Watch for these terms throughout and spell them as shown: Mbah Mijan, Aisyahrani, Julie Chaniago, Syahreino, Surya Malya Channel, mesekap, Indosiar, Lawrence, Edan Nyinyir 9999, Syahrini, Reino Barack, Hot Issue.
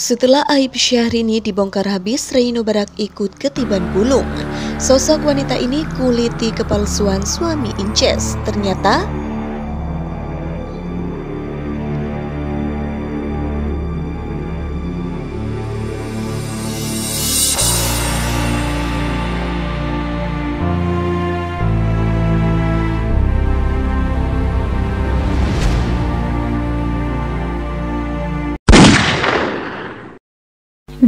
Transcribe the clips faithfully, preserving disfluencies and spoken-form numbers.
Setelah aib Syahrini dibongkar habis, Reino Barack ikut ketiban bulung. Sosok wanita ini kuliti kepalsuan suami Inces. Ternyata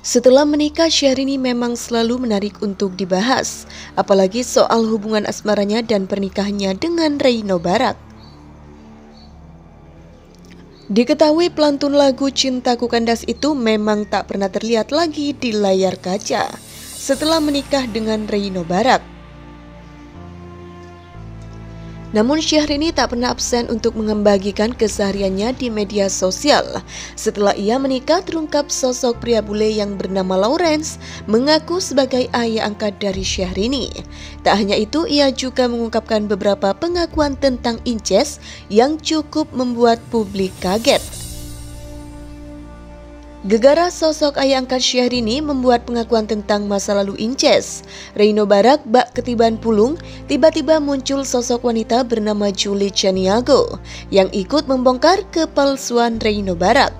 Setelah menikah, Syahrini memang selalu menarik untuk dibahas, apalagi soal hubungan asmaranya dan pernikahannya dengan Reino Barack. Diketahui pelantun lagu Cintaku Kandas itu memang tak pernah terlihat lagi di layar kaca setelah menikah dengan Reino Barack. Namun Syahrini tak pernah absen untuk mengembangkan kesehariannya di media sosial. Setelah ia menikah, terungkap sosok pria bule yang bernama Lawrence mengaku sebagai ayah angkat dari Syahrini. Tak hanya itu, ia juga mengungkapkan beberapa pengakuan tentang Inces yang cukup membuat publik kaget. Gegara sosok ayah angkat Syahrini membuat pengakuan tentang masa lalu Inces. Reino Barack bak ketiban pulung, tiba-tiba muncul sosok wanita bernama Julie Chaniago yang ikut membongkar kepalsuan Reino Barack.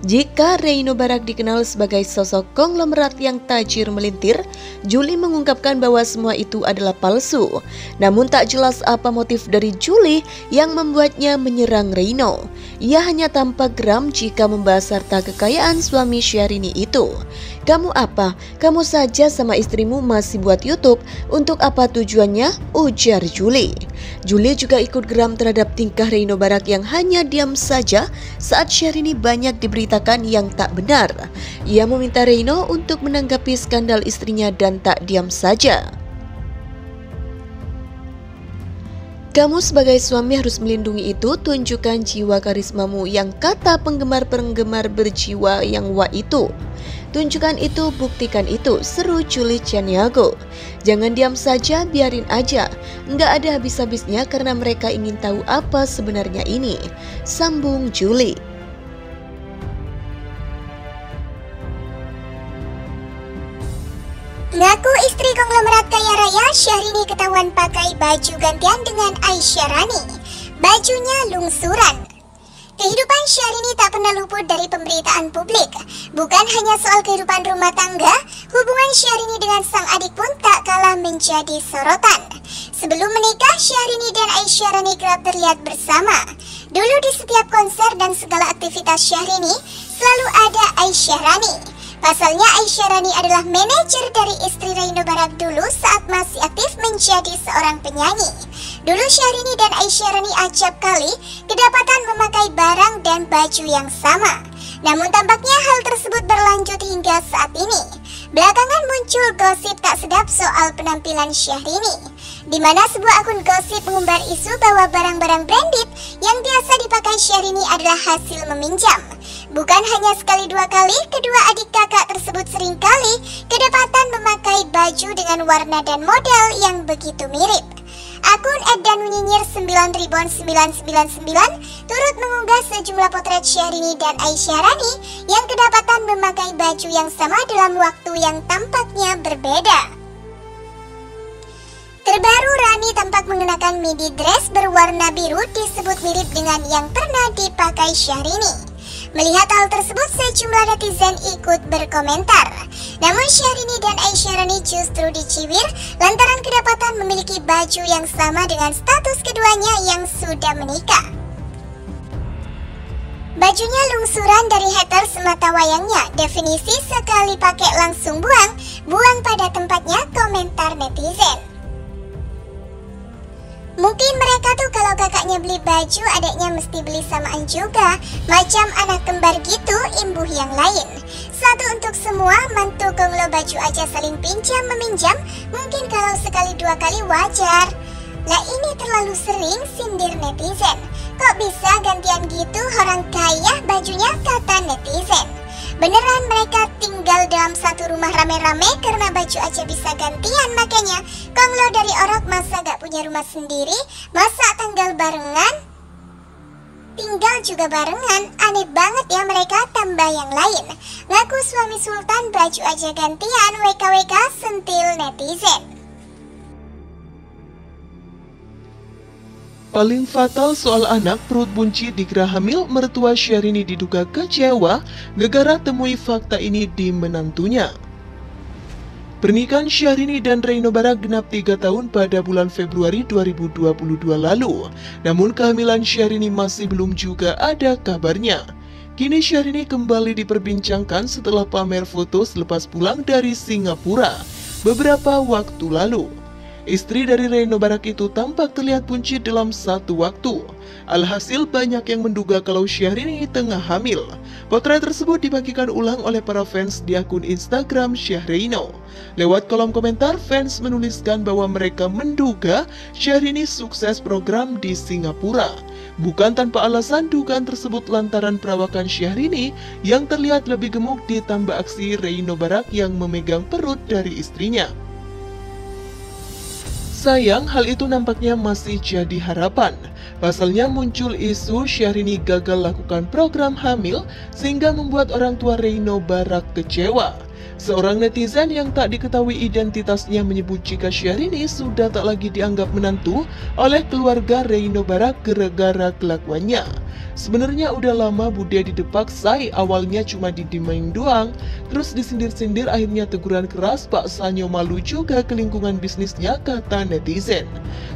Jika Reino Barack dikenal sebagai sosok konglomerat yang tajir melintir, Julie mengungkapkan bahwa semua itu adalah palsu. Namun tak jelas apa motif dari Julie yang membuatnya menyerang Reino. Ia hanya tampak geram jika membahas harta kekayaan suami Syahrini itu. Kamu apa? Kamu saja sama istrimu masih buat YouTube. Untuk apa tujuannya? Ujar Julie. Julie juga ikut geram terhadap tingkah Reino Barack yang hanya diam saja saat Syahrini banyak diberitakan yang tak benar. Ia meminta Reino untuk menanggapi skandal istrinya dan tak diam saja. Kamu sebagai suami harus melindungi itu, tunjukkan jiwa karismamu yang kata penggemar-penggemar berjiwa yang wah itu. Tunjukkan itu, buktikan itu, seru Julie Chaniago. Jangan diam saja, biarin aja. Nggak ada habis-habisnya karena mereka ingin tahu apa sebenarnya ini, sambung Julie. Ngaku istri konglomerat kaya raya, Syahrini ketahuan pakai baju gantian dengan Aisyahrani. Bajunya lungsuran. Kehidupan Syahrini tak pernah luput dari pemberitaan publik. Bukan hanya soal kehidupan rumah tangga, hubungan Syahrini dengan sang adik pun tak kalah menjadi sorotan. Sebelum menikah, Syahrini dan Aisyahrani kerap terlihat bersama. Dulu di setiap konser dan segala aktivitas Syahrini, selalu ada Aisyahrani. Pasalnya Aisyahrani adalah manajer dari istri Reino Barack dulu saat masih aktif menjadi seorang penyanyi. Dulu Syahrini dan Aisyahrani acap kali kedapatan memakai barang dan baju yang sama. Namun tampaknya hal tersebut berlanjut hingga saat ini. Belakangan muncul gosip tak sedap soal penampilan Syahrini, di mana sebuah akun gosip mengumbar isu bahwa barang-barang branded yang biasa dipakai Syahrini adalah hasil meminjam. Bukan hanya sekali dua kali, kedua adik kakak tersebut seringkali kedapatan memakai baju dengan warna dan model yang begitu mirip. Akun Edan Nyinyir sembilan sembilan sembilan sembilan turut mengunggah sejumlah potret Syahrini dan Aisyahrani yang kedapatan memakai baju yang sama dalam waktu yang tampaknya berbeda. Terbaru Rani tampak mengenakan midi dress berwarna biru disebut mirip dengan yang pernah dipakai Syahrini. Melihat hal tersebut, sejumlah netizen ikut berkomentar. Namun Syahrini dan Aisyahrani justru dicibir lantaran kedapatan memiliki baju yang sama dengan status keduanya yang sudah menikah. Bajunya lungsuran dari haters semata wayangnya, definisi sekali pakai langsung buang, buang pada tempatnya, komentar netizen. Mungkin mereka tuh kalau kakaknya beli baju, adiknya mesti beli samaan juga. Macam anak kembar gitu, imbuh yang lain. Satu untuk semua, mantu konglo baju aja saling pinjam meminjam. Mungkin kalau sekali dua kali wajar. Lah ini terlalu sering sindir netizen. Kok bisa gantian gitu orang kaya bajunya, kata netizen. Beneran mereka tinggal dalam satu rumah rame-rame karena baju aja bisa gantian. Makanya konglo dari orok masa gak punya rumah sendiri, masa tanggal barengan, tinggal juga barengan. Aneh banget ya mereka, tambah yang lain. Ngaku suami sultan baju aja gantian, W K W K sentil netizen. Paling fatal soal anak perut buncit di Geraha Hamil, mertua Syahrini diduga kecewa gegara temui fakta ini di menantunya. Pernikahan Syahrini dan Reino Barack genap tiga tahun pada bulan Februari dua ribu dua puluh dua lalu. Namun kehamilan Syahrini masih belum juga ada kabarnya. Kini Syahrini kembali diperbincangkan setelah pamer foto selepas pulang dari Singapura beberapa waktu lalu. Istri dari Reino Barack itu tampak terlihat buncit dalam satu waktu. Alhasil banyak yang menduga kalau Syahrini tengah hamil. Potret tersebut dibagikan ulang oleh para fans di akun Instagram Syahreino. Lewat kolom komentar, fans menuliskan bahwa mereka menduga Syahrini sukses program di Singapura. Bukan tanpa alasan dugaan tersebut lantaran perawakan Syahrini yang terlihat lebih gemuk ditambah aksi Reino Barack yang memegang perut dari istrinya. Sayang, hal itu nampaknya masih jadi harapan. Pasalnya muncul isu Syahrini gagal lakukan program hamil sehingga membuat orang tua Reino Barack kecewa. Seorang netizen yang tak diketahui identitasnya menyebut jika Syahrini sudah tak lagi dianggap menantu oleh keluarga Reino Barack gara-gara kelakuannya. Sebenarnya udah lama budaya didepak, Say. Awalnya cuma didimain doang, terus disindir-sindir, akhirnya teguran keras. Pak Sanyo malu juga ke lingkungan bisnisnya, kata netizen.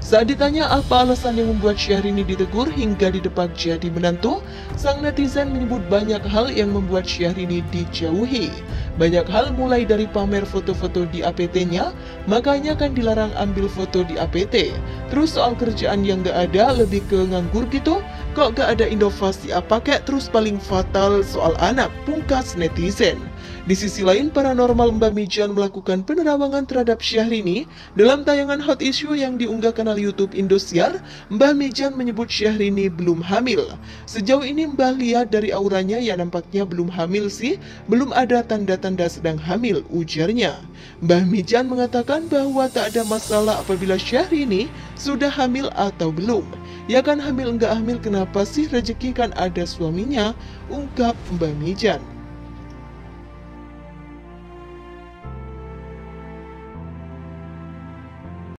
Saat ditanya apa alasan yang membuat Syahrini ditegur hingga didepak jadi menantu, sang netizen menyebut banyak hal yang membuat Syahrini dijauhi. Banyak hal mulai dari pamer foto-foto di A P T-nya, makanya kan dilarang ambil foto di A P T. Terus soal kerjaan yang gak ada, lebih ke nganggur gitu, kok gak ada inovasi apa kek. Terus paling fatal soal anak, pungkas netizen. Di sisi lain, paranormal Mbah Mijan melakukan penerawangan terhadap Syahrini. Dalam tayangan Hot Issue yang diunggah kanal YouTube Indosiar, Mbah Mijan menyebut Syahrini belum hamil. Sejauh ini Mbah lihat dari auranya ya nampaknya belum hamil sih, belum ada tanda-tanda tanda sedang hamil, ujarnya. Mbah Mijan mengatakan bahwa tak ada masalah apabila Syahrini sudah hamil atau belum. Ya kan hamil enggak hamil, kenapa sih, rezeki kan ada suaminya, ungkap Mbah Mijan.